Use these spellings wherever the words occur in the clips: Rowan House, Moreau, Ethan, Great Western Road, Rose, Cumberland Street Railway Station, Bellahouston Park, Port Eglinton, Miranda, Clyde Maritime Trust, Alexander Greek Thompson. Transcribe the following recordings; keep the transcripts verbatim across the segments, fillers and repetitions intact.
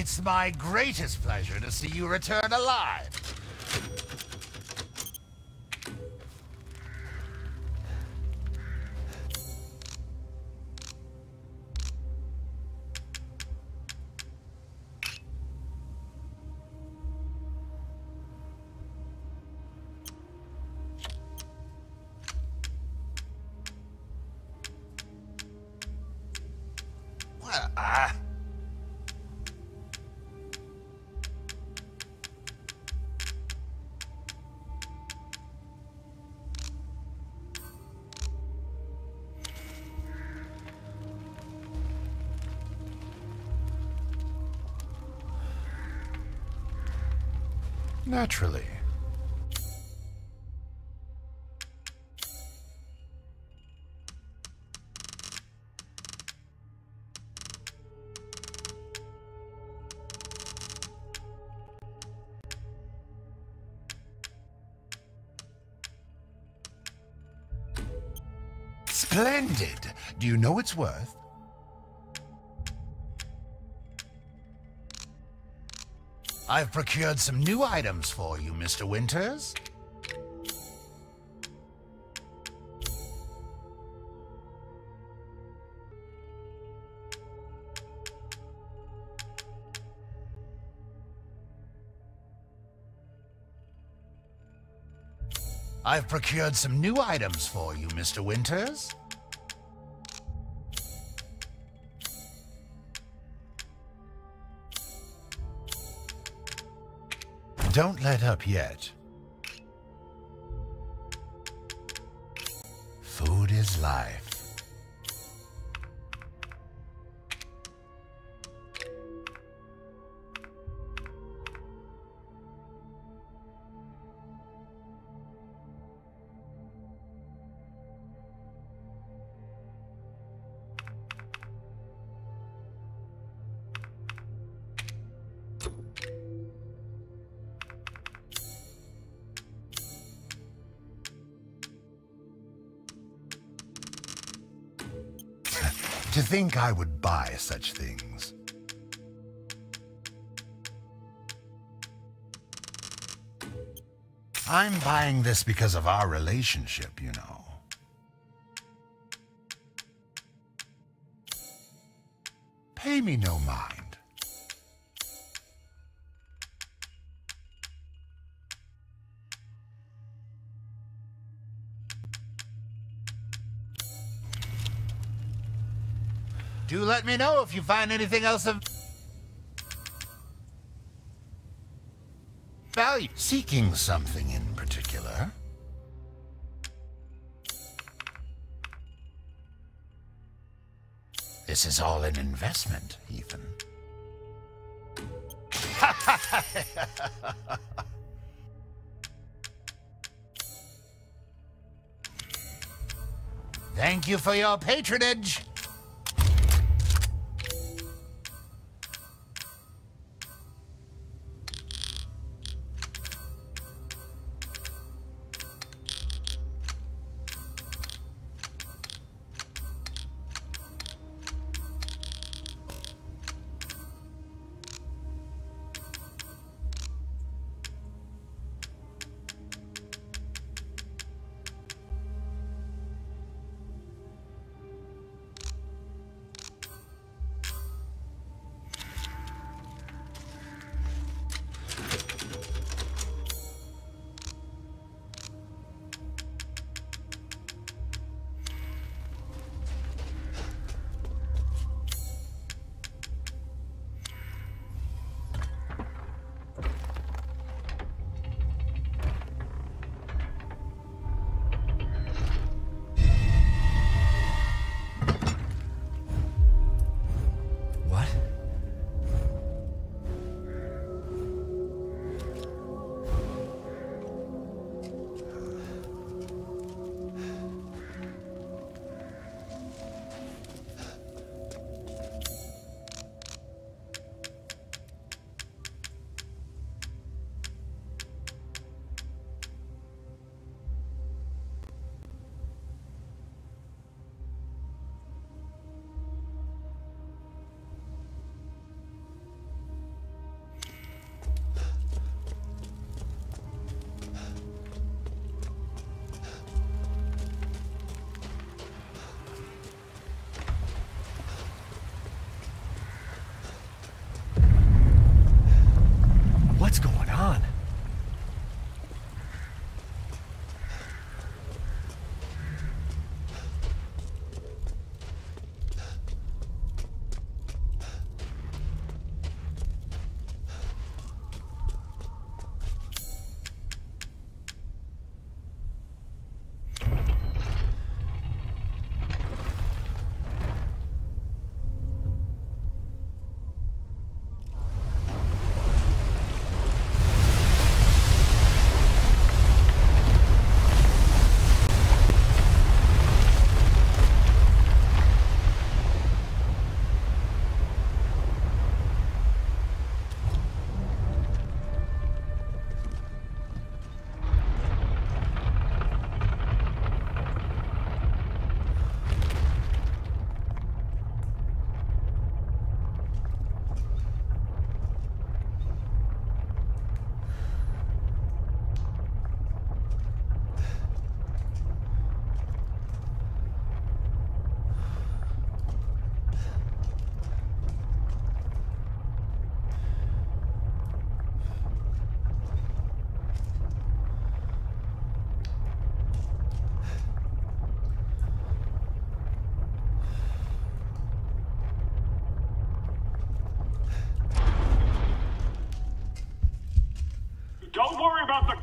It's my greatest pleasure to see you return alive. Naturally. Splendid! Do you know its worth? I've procured some new items for you, Mister Winters. I've procured some new items for you, Mister Winters. Don't let up yet. Food is life. To think I would buy such things. I'm buying this because of our relationship, you know. Pay me no mind. Do let me know if you find anything else of value. Seeking something in particular? This is all an investment, Ethan. Thank you for your patronage.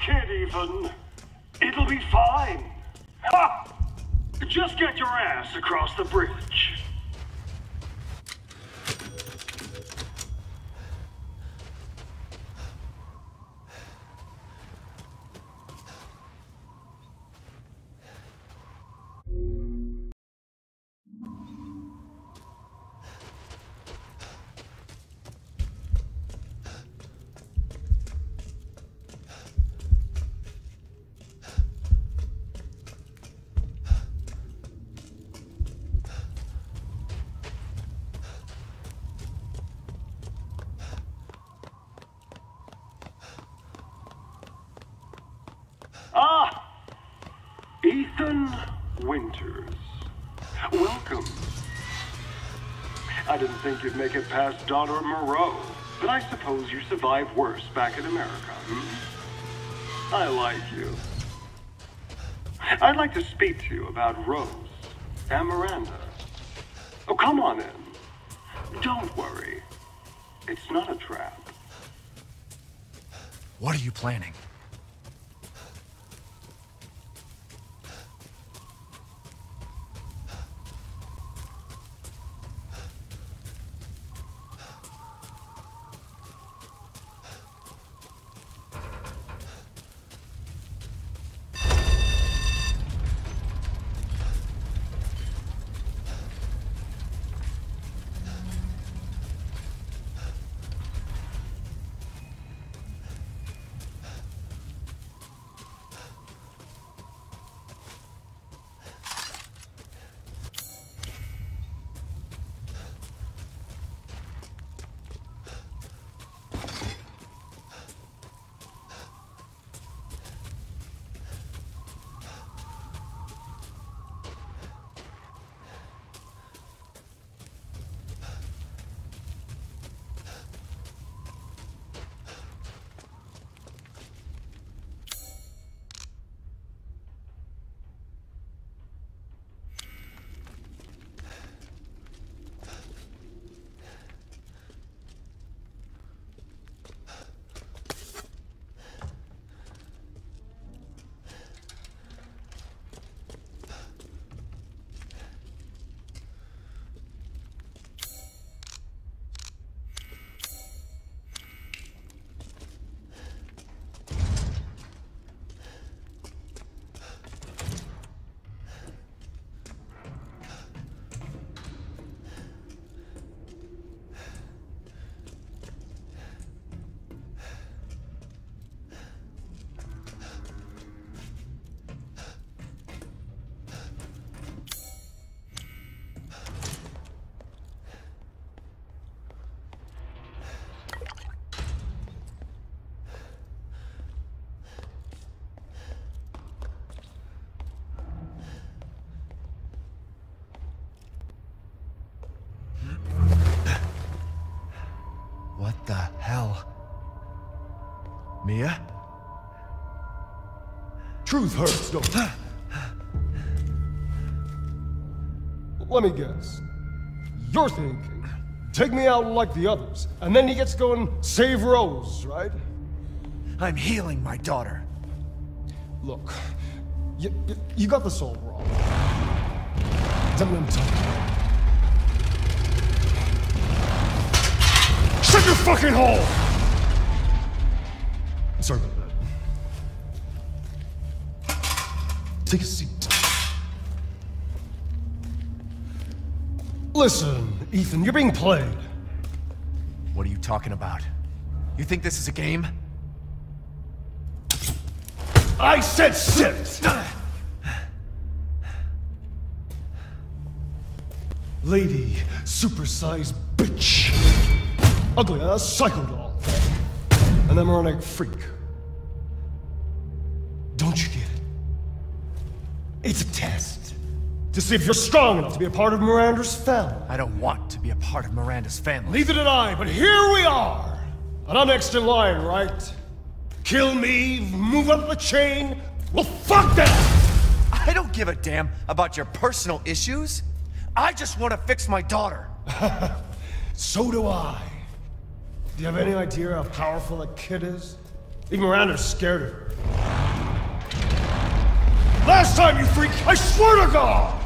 kid, Ethan. It'll be fine. Ha! Just get your ass across the bridge. Ethan Winters, welcome. I didn't think you'd make it past daughter Moreau, but I suppose you survived worse back in America. Hmm? I like you. I'd like to speak to you about Rose and Miranda. Oh, come on in. Don't worry. It's not a trap. What are you planning? Mia? Truth hurts, don't it? Let me guess. You're thinking, take me out like the others, and then he gets to go and save Rose, right? I'm healing my daughter. Look, you, you, you got this all wrong. Tell me what I'm talking about. Shut your fucking hole! Sorry about that. Take a seat. Listen, Ethan, you're being played. What are you talking about? You think this is a game? I said sit! Lady, supersized bitch. Ugly ass psycho doll. An emeronic freak. Don't you get it? It's a test. To see if you're strong enough to be a part of Miranda's family. I don't want to be a part of Miranda's family. Neither did I, but here we are! And I'm next in line, right? Kill me, move up the chain, well fuck that! I don't give a damn about your personal issues. I just want to fix my daughter. So do I. Do you have any idea how powerful that kid is? Even Miranda's scared of her. Last time, you freak! I swear to God!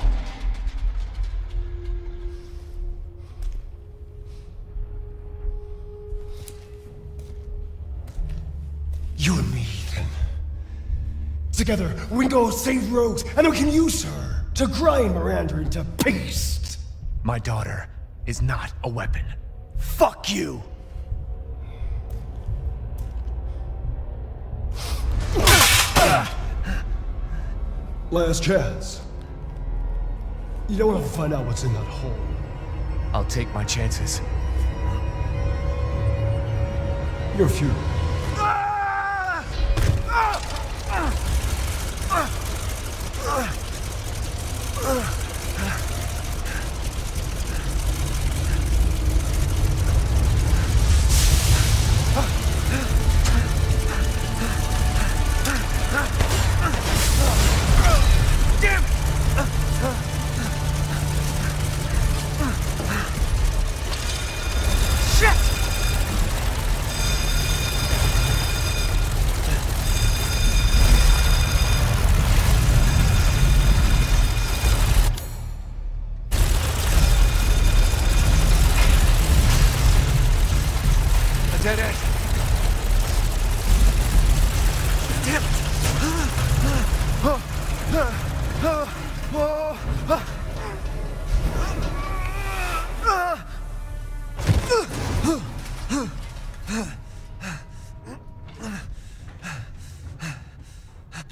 You and me, Ethan. Together, we can go save Rose, and we can use her to grind Miranda into paste! My daughter is not a weapon. Fuck you! Last chance. You don't want to find out what's in that hole. I'll take my chances. You're futile.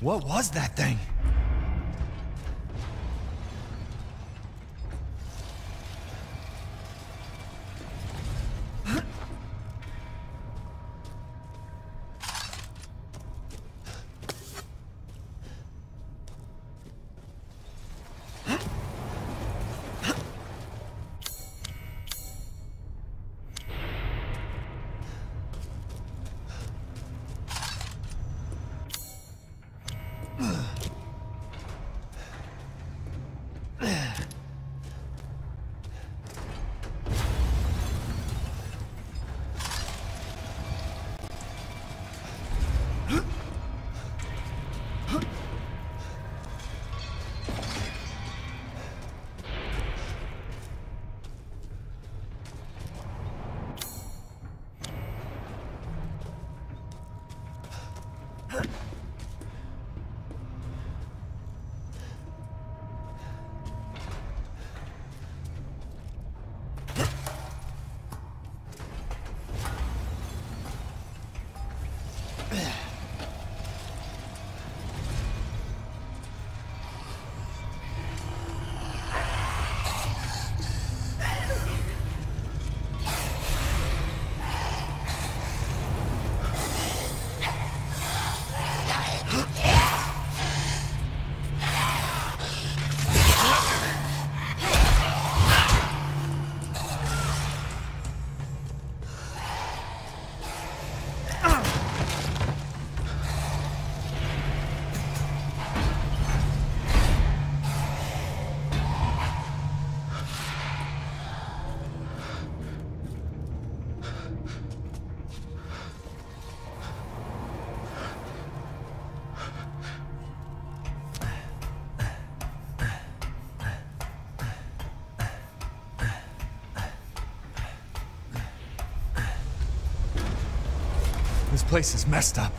What was that thing? This place is messed up.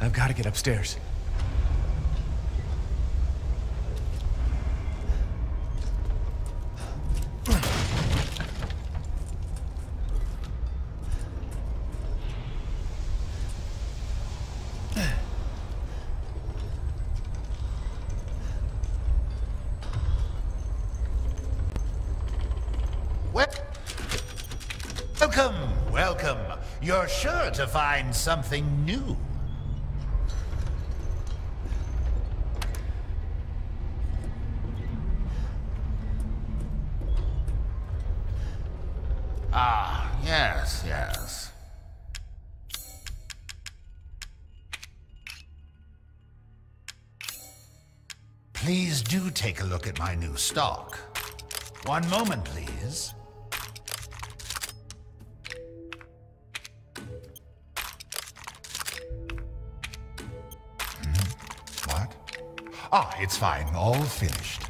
I've got to get upstairs. Welcome, welcome. You're sure to find something new. Ah, yes, yes. Please do take a look at my new stock. One moment, please. Ah, it's fine. All finished.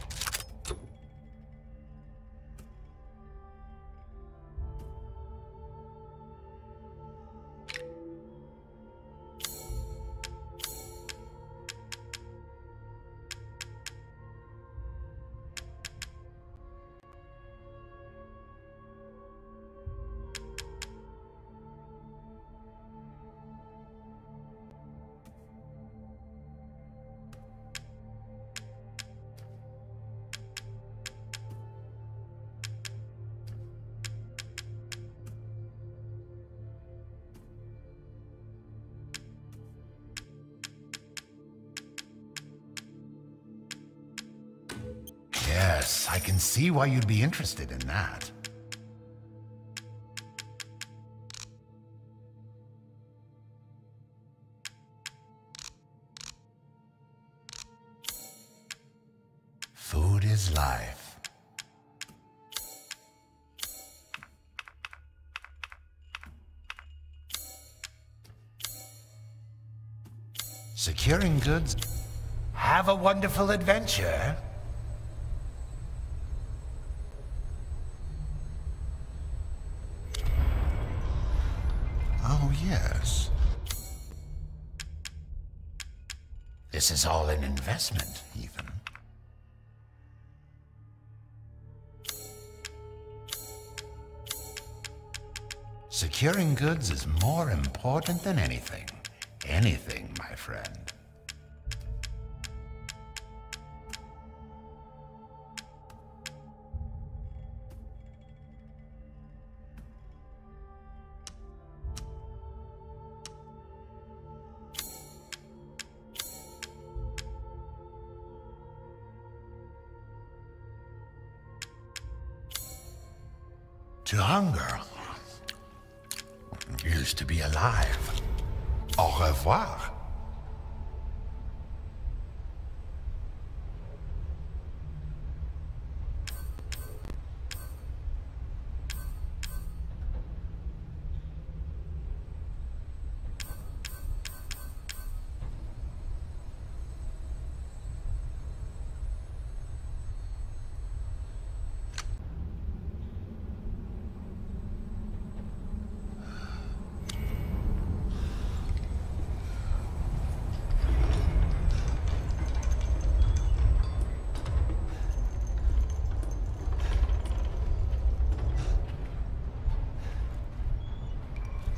Yes, I can see why you'd be interested in that. Food is life. Securing goods. Have a wonderful adventure. Yes. This is all an investment, Ethan. Securing goods is more important than anything. Anything, my friend. To hunger is to be alive. Au revoir.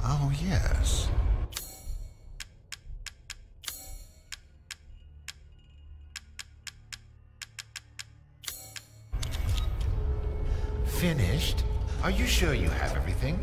Oh, yes. Finished? Are you sure you have everything?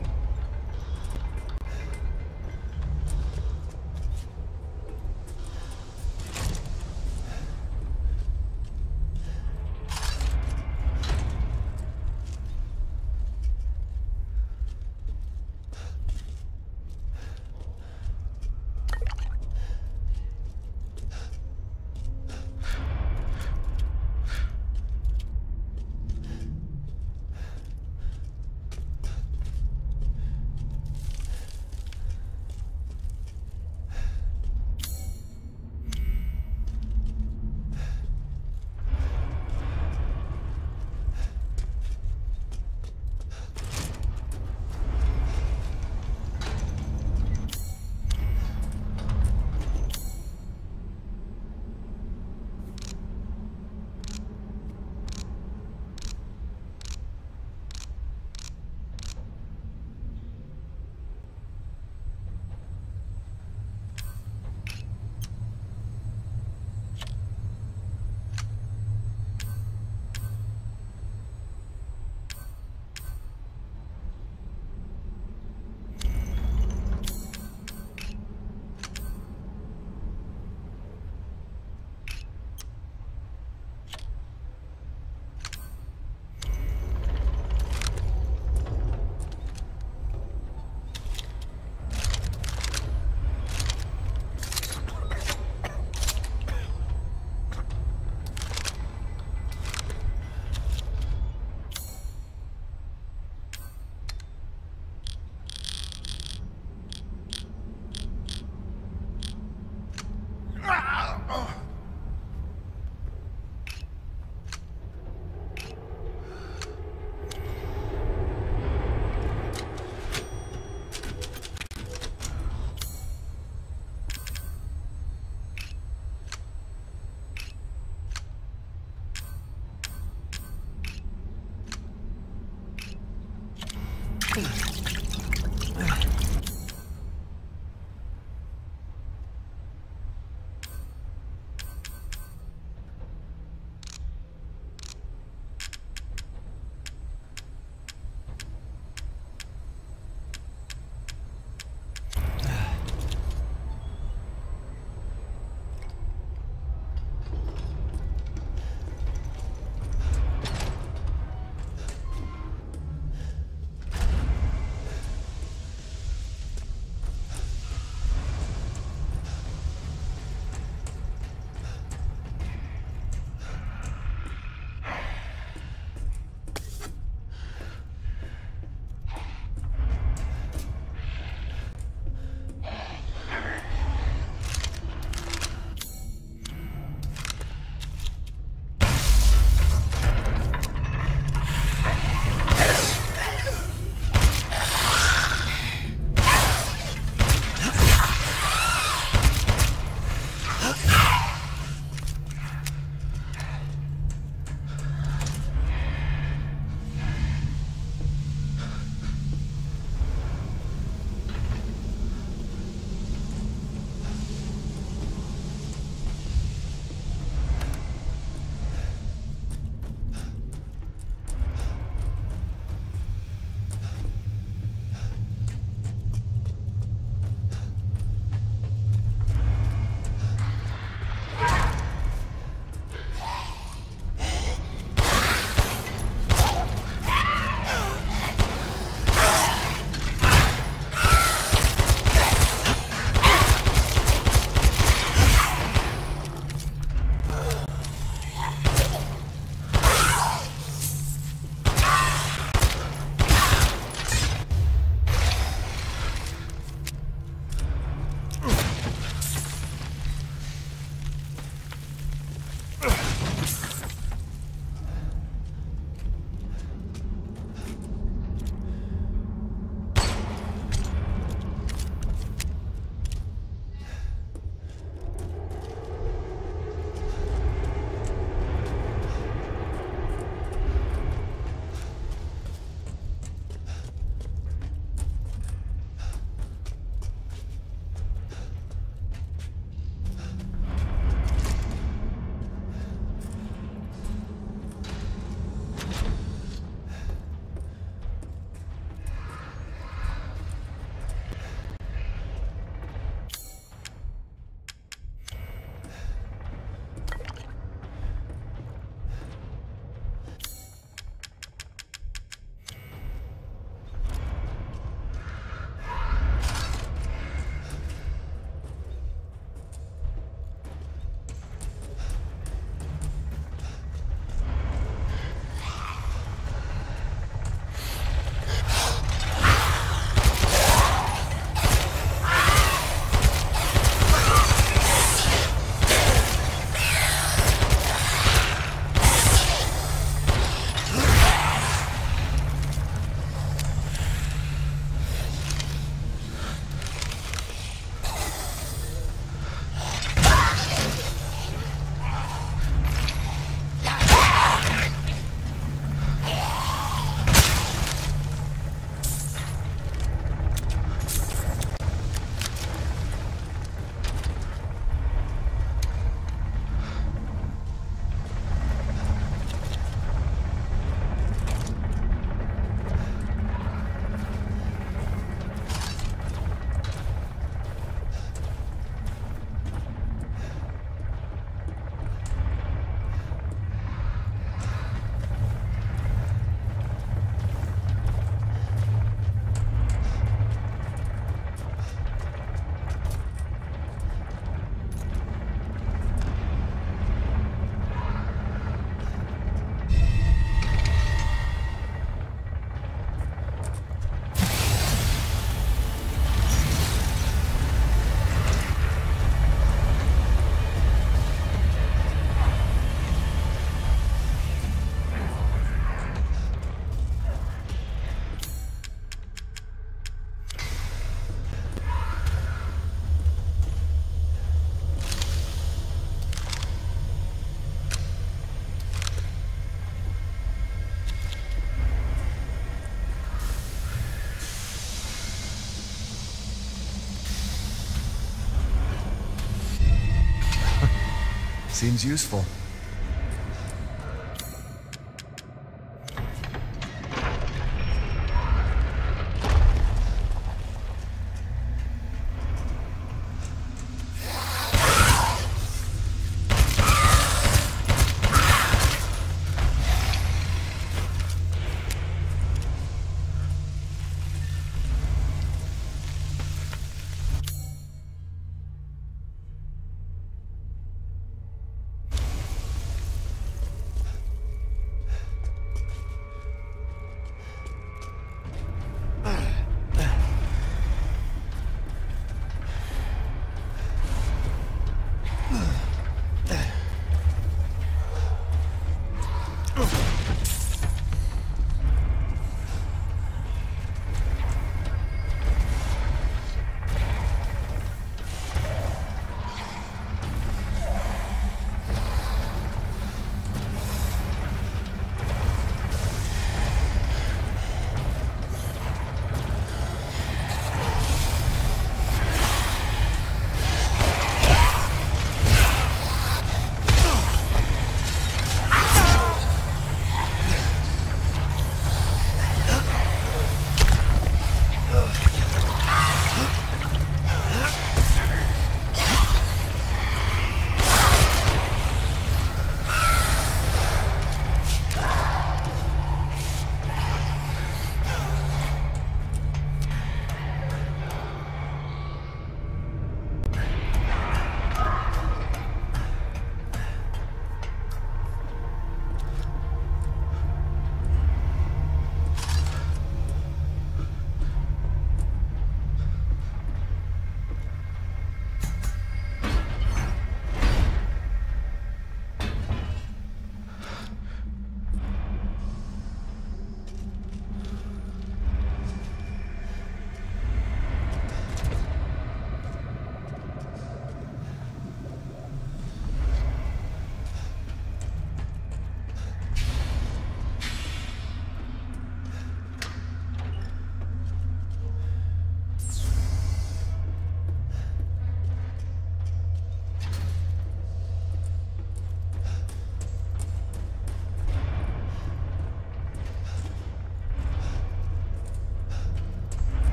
Seems useful.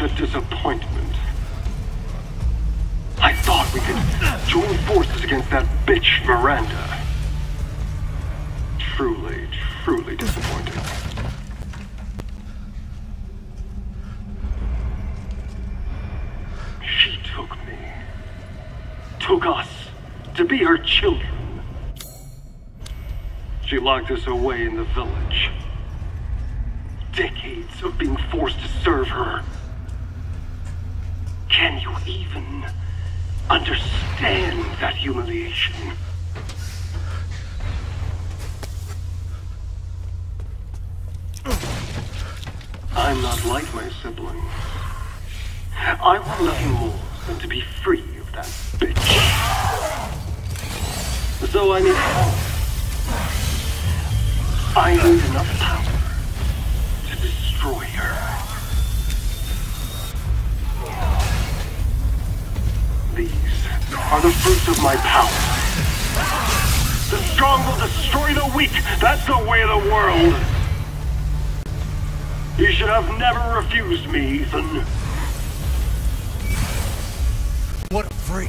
such a disappointment. I thought we could join forces against that bitch Miranda. Truly, truly disappointing. She took me. Took us to be her children. She locked us away in the village. Decades of being forced to serve her. Can you even understand that humiliation? I'm not like my siblings. I want nothing more than to be free of that bitch. So I need power. I need enough power. Destroy her. These are the fruits of my power. The strong will destroy the weak. That's the way of the world. You should have never refused me, Ethan. What a freak.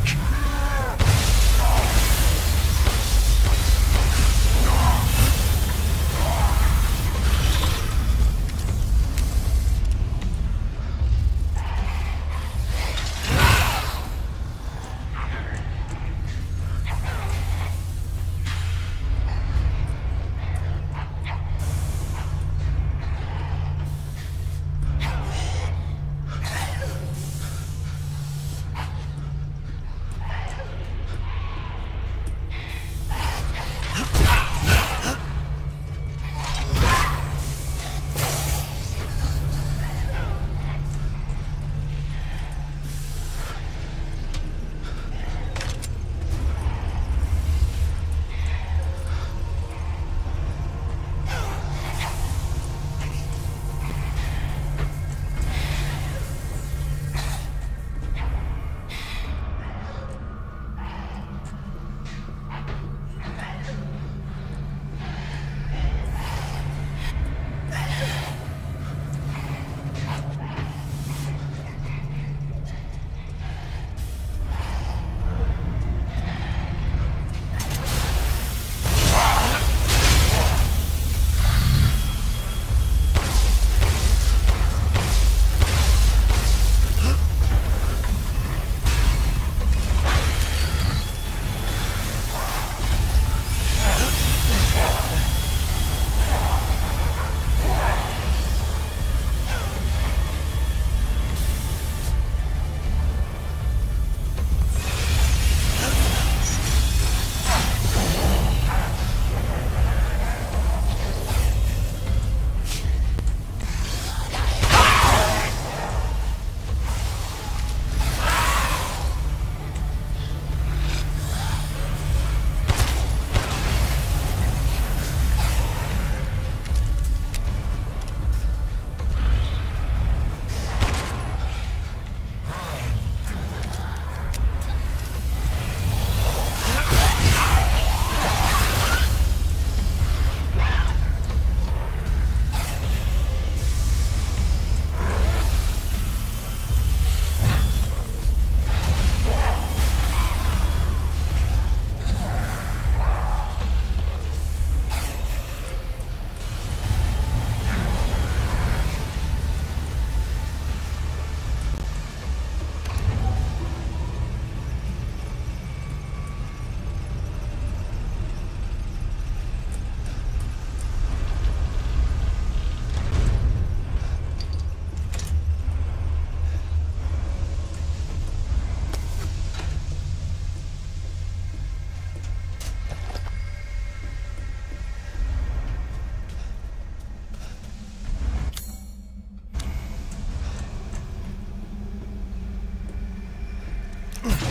Ugh.